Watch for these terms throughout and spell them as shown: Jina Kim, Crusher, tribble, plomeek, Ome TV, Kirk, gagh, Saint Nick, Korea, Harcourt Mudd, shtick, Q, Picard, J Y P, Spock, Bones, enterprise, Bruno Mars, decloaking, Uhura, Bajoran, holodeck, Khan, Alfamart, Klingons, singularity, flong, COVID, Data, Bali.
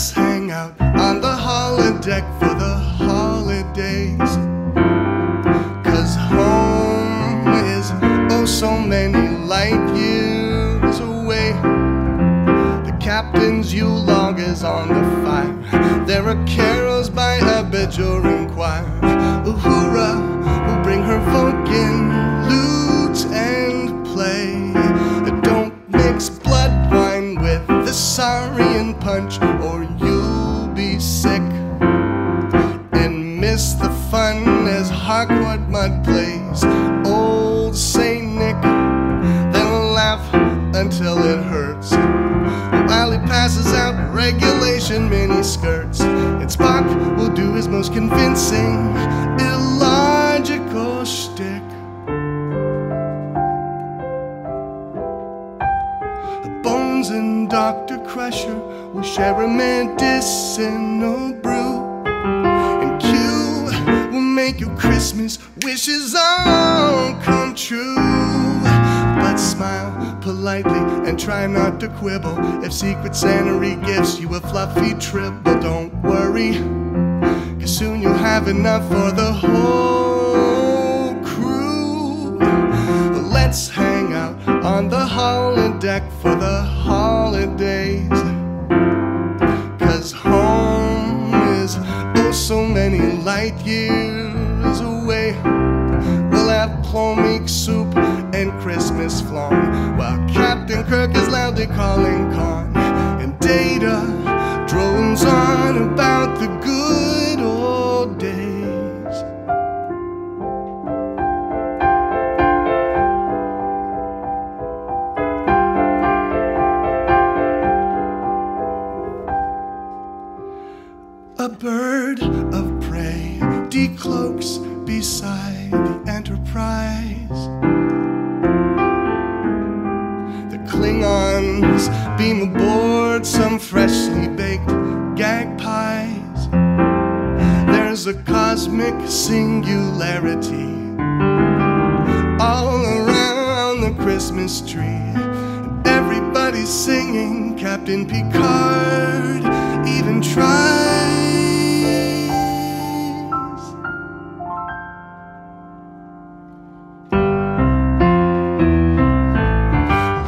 Let's hang out on the holodeck for the holidays, 'cause home is oh so many light years away. The captain's U-log is on the fire. There are carols by a Bajoran choir. Uhura will bring her Vulcan lute and play. Don't mix blood wine with the saurian punch, or you'll be sick and miss the fun as Harcourt Mudd plays old Saint Nick. Then we'll laugh until it hurts while he passes out regulation mini skirts. And Spock will do his most convincing illogical shtick. Bones and Dr. Crusher will share a medicinal brew, and Q will make your Christmas wishes all come true. But smile politely and try not to quibble if Secret Santa re-gifts you a fluffy tribble. Don't worry, 'cause soon you'll have enough for the whole crew. Let's hang out on the holodeck for the holidays, 'cause home is oh so many light years away. We'll have plomeek soup and Christmas flong, while Captain Kirk is loudly calling Khan, and Data drones on about the good old days. A bird of prey decloaks beside the Enterprise. The Klingons beam aboard some freshly baked gagh pies. There's a cosmic singularity all around the Christmas tree. Everybody's singing Captain Picard even tries.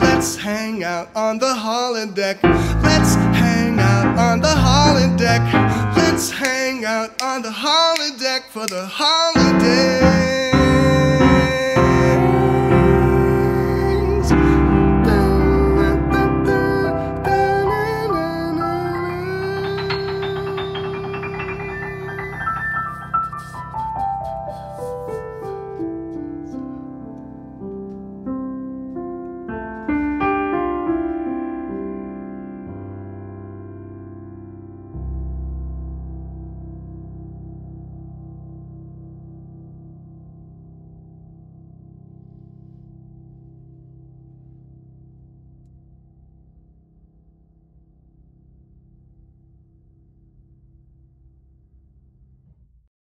Let's hang out on the holodeck. Let's hang out on the holodeck. Let's hang out on the holodeck for the holidays.